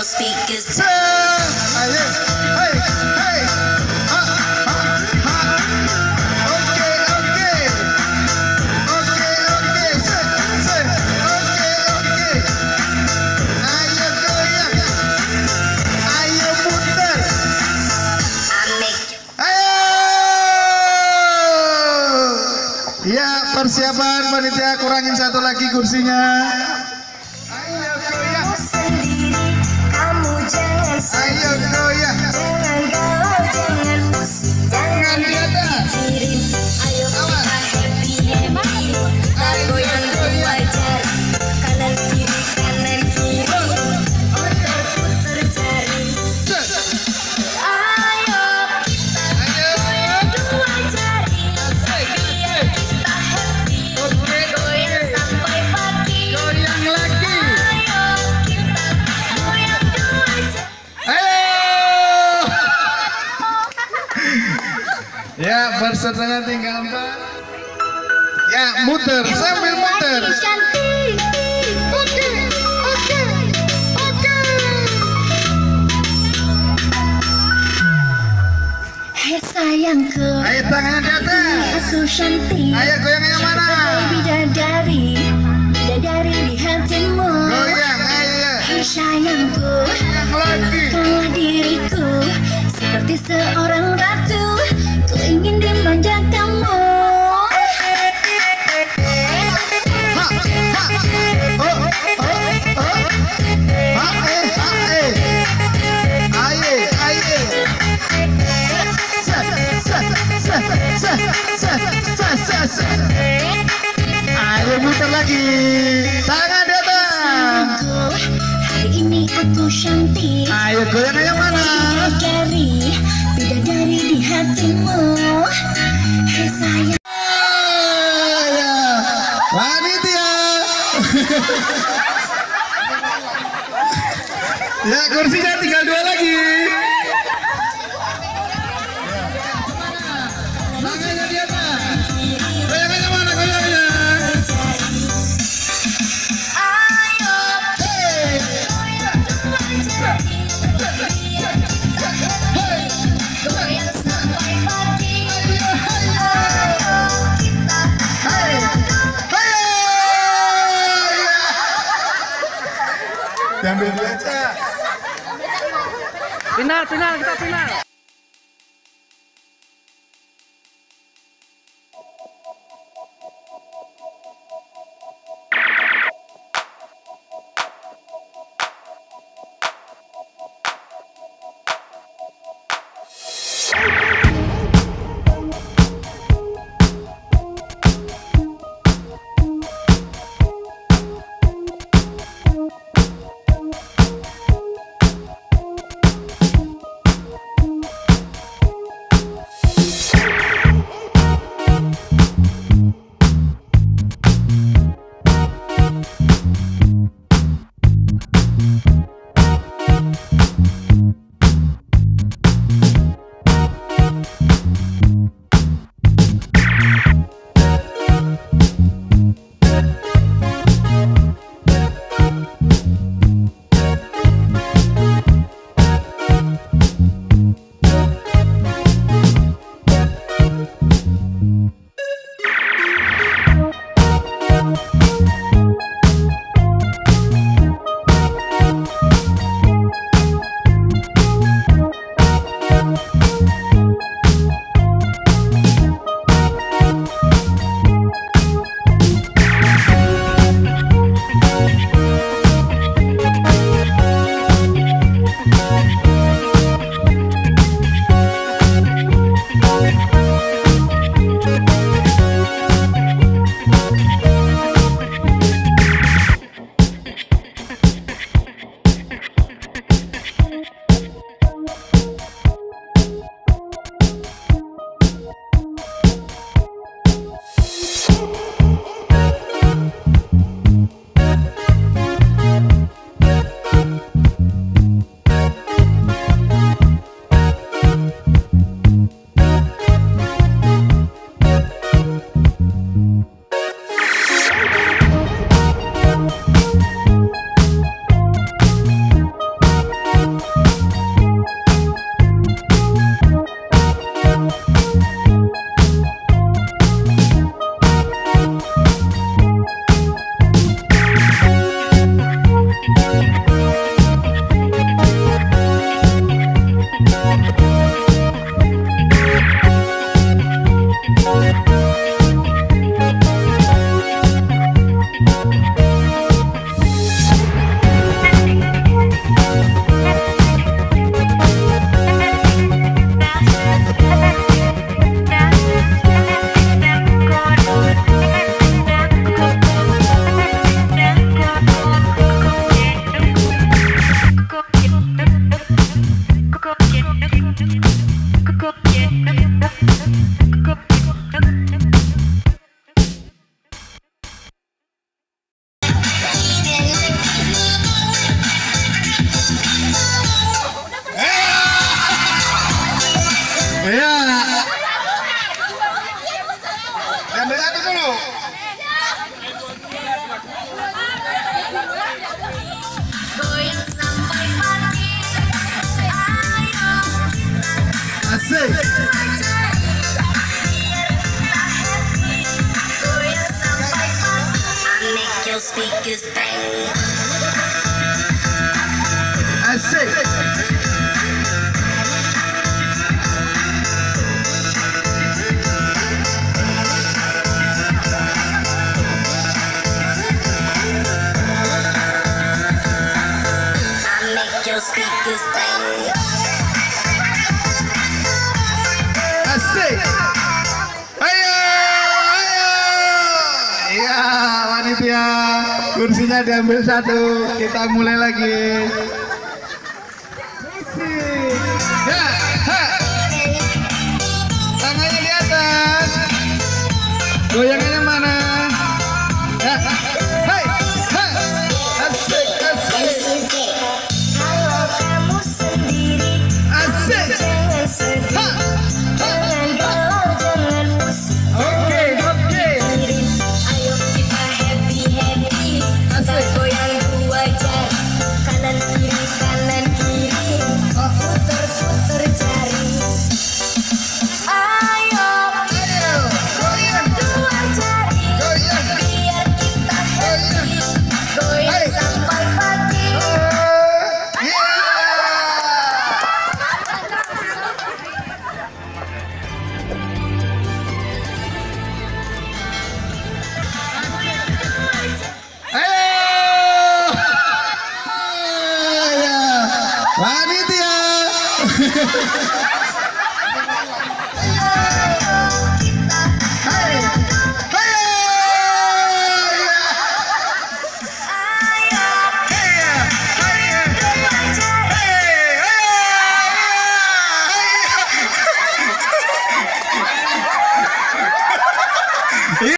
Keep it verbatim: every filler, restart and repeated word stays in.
your speakers. Hey, hey, hey. Uh, uh, uh. Okay, okay. Okay, okay. Say, say. Okay, okay. Ayo goyang. Ayo putar. Ayo. Ya, persiapan panitia kurangin satu lagi kursinya. Ayo goyang, jangan galau, jangan pusing, jangan dipikirin. Ayo kita happy happy, lagu yang wajar. Kanan kiri, kanan kiri, putar putar jari. Ayo kita goyang dua jari, biar kita happy. Goyang sampai pagi, goyang lagi. Ya, bersertanya tinggal empat. Ya, muter, sambil muter. Oke, oke, oke. Hei sayangku, ayo tangannya di atas. Aku cantik. Ayo goyang yang mana? Bidadari, bidadari di hatimu. Goyang, ayo. Hei sayangku, buatkanlah diriku seperti seorang ratu. Ku ingin dimanja kamu. Ayo muter lagi. Tangan di atas. Hari ini aku cantik. Ayo goyang yang mana? Bidadari di hatimu. Hei sayang. Panitia. Ya, kursinya tinggal dua lagi. Tangannya di atas. Goyangnya mana? Goyangnya. Ayo. Ambil aja. Final, final, kita final. Thank you. speakers bang. I say. Speakers bang. I say, ayo, ayo. Ya, panitia, kursinya diambil satu. Kita mulai lagi. Ya, ha. Tangannya di atas. Goyangannya mana? Ya, hai, hai. Asik, asik. Panitia.